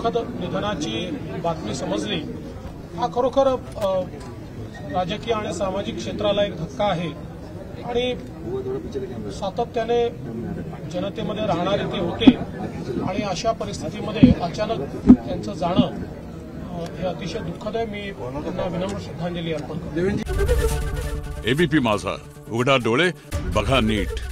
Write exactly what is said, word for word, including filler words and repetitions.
दुःखद निधनाची बातमी समजली हा खरोखर राजकीय आणि सामाजिक क्षेत्राला एक धक्का आहे आणि सातत्याने जनतेमध्ये राहणारे ते होते आणि अशा परिस्थितीमध्ये अचानक त्यांचं जाणं हे अतिशय दुःखद आहे। मी त्यांना विनम्र श्रद्धांजली अर्पण करतो। एबीपी माझा उघडा डोळे बघा नीट।